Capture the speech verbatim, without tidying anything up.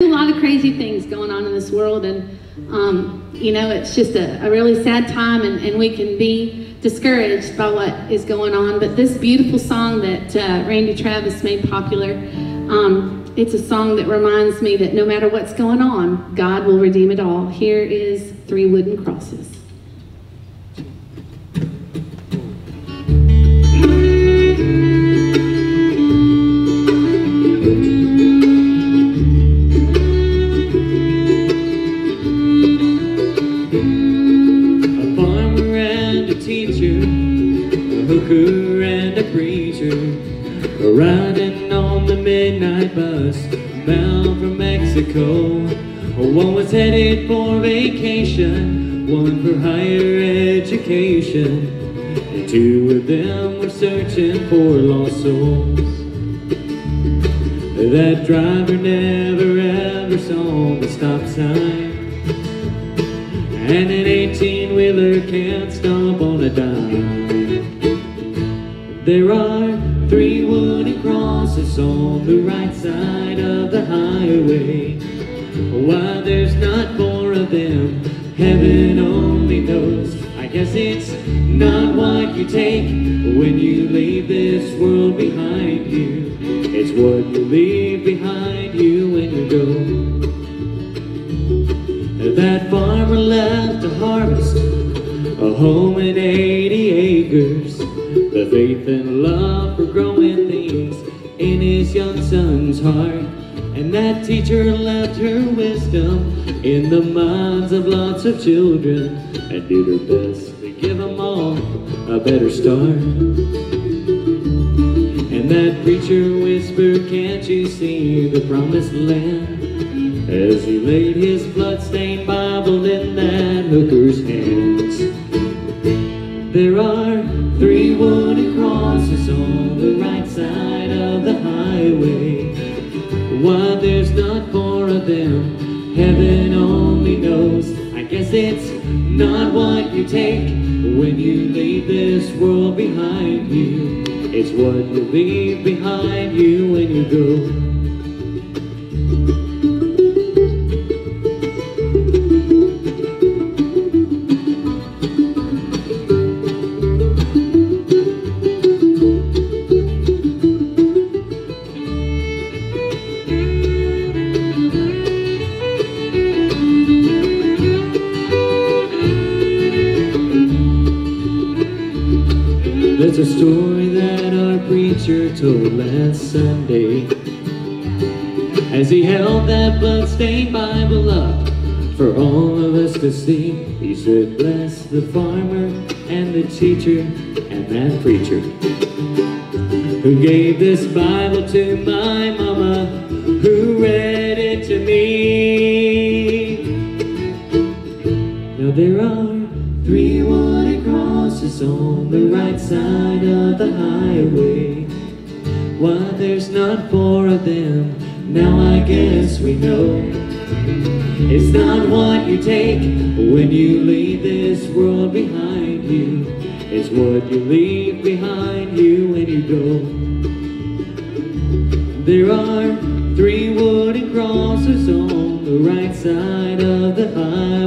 A lot of crazy things going on in this world, and um, you know, it's just a, a really sad time, and, and we can be discouraged by what is going on. But this beautiful song that uh, Randy Travis made popular, um, it's a song that reminds me that no matter what's going on, God will redeem it all. Here is Three Wooden Crosses. And a preacher riding on the midnight bus bound for Mexico. One was headed for vacation, one for higher education, and two of them were searching for lost souls that driver never ever saw the stop sign. And an eighteen-wheeler can't stop on a dime. There are three wooden crosses on the right side of the highway. Why there's not four of them, heaven only knows. I guess it's not what you take when you leave this world behind you. It's what you leave behind you when you go. That farmer left to harvest a home and eighty acres. The faith and love for growing things in his young son's heart. And that teacher left her wisdom in the minds of lots of children, and did her best to give them all a better start. And that preacher whispered, "Can't you see the promised land?" as he laid his blood-stained Bible in that hooker's hands. There are three wooden crosses on the right side of the highway. Why there's not four of them, heaven only knows. I guess it's not what you take when you leave this world behind you. It's what you leave behind you when you go. That's a story that our preacher told last Sunday, as he held that blood-stained Bible up for all of us to see. He said, "Bless the farmer and the teacher and that preacher who gave this Bible to my mama, who read it to me." Now there are three wooden crosses on the right side of the highway. Why there's not four of them, now I guess we know. It's not what you take when you leave this world behind you. It's what you leave behind you when you go. There are three wooden crosses on the right side of the highway.